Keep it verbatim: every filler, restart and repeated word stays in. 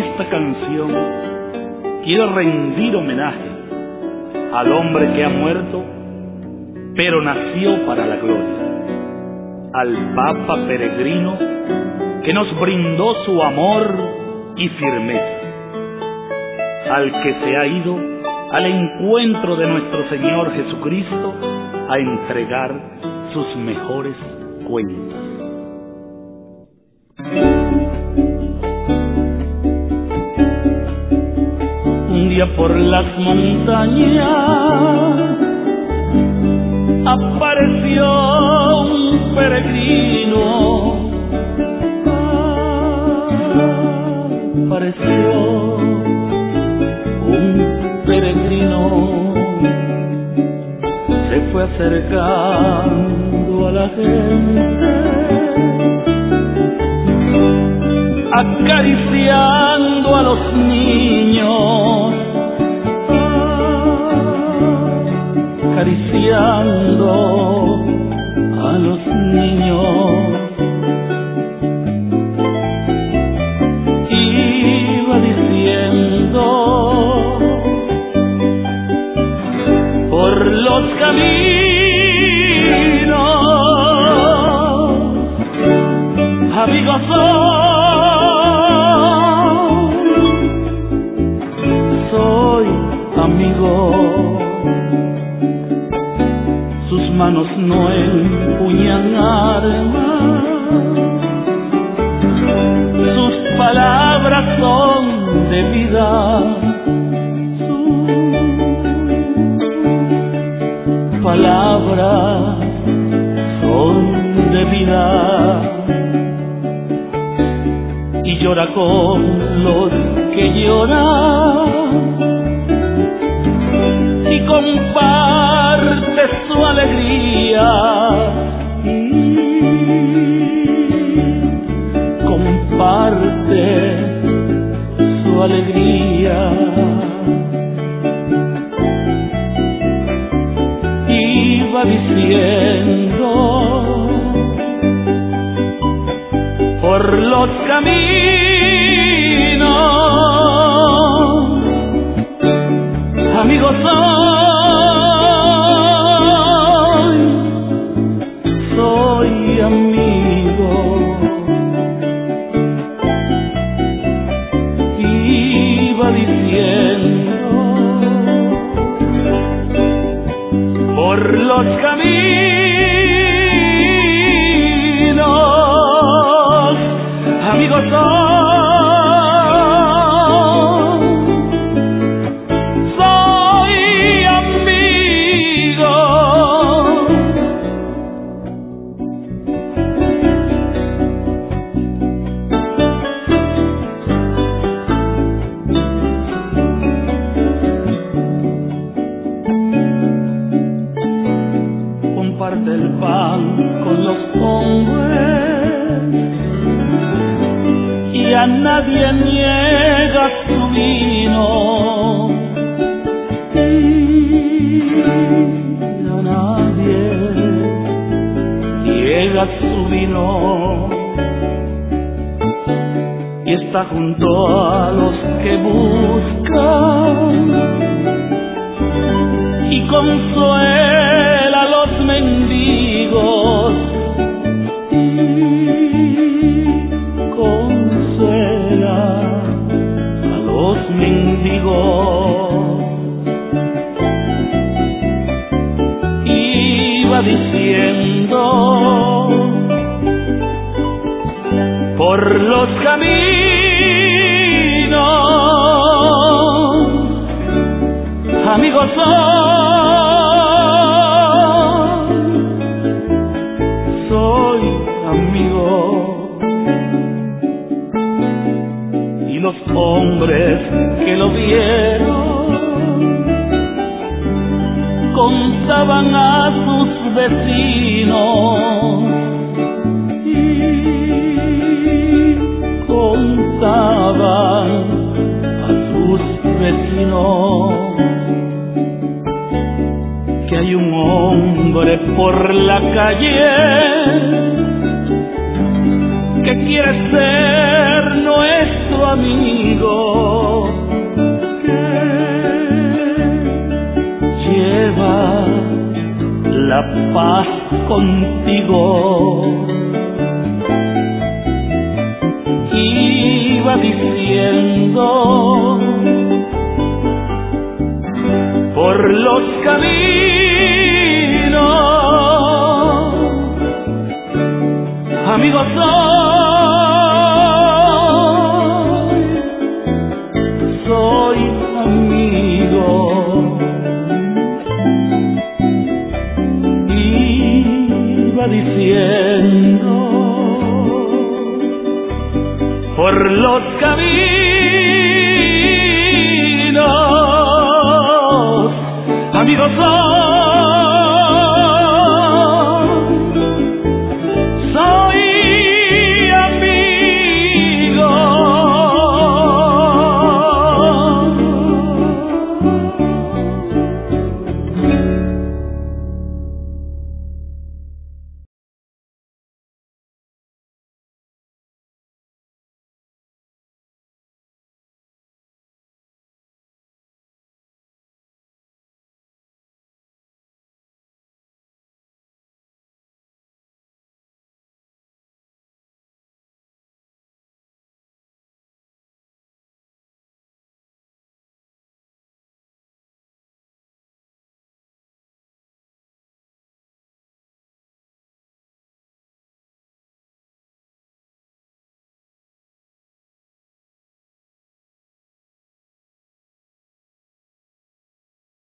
esta canción quiero rendir homenaje al hombre que ha muerto, pero nació para la gloria, al Papa Peregrino, que nos brindó su amor y firmeza, al que se ha ido al encuentro de nuestro Señor Jesucristo a entregar sus mejores cuentas. Un día por las montañas apareció un peregrino, apareció un peregrino, se fue acercando a la gente, acariciando a los niños, acariciando a los niños. Iba diciendo por los caminos, amigos son. Sus manos no empuñan armas, sus palabras son de vida, sus palabras son de vida. Y llora con los que lloran, comparte su alegría, y comparte su alegría. Iba diciendo por los caminos, amigos son. Por los caminos, amigos son, soy amigo. Comparte el pan con los hombres y a nadie niega su vino, y a nadie niega su vino. Y está junto a los que buscan y consuela mendigos, y consuela a los mendigos. Iba diciendo por los caminos, amigos son. Los hombres que lo vieron contaban a sus vecinos, y contaban a sus vecinos que hay un hombre por la calle que quiere ser nuestro querido amigo, que lleva la paz contigo. Iba diciendo por los caminos, amigos soy, soy amigo. Iba diciendo por los caminos, amigos soy.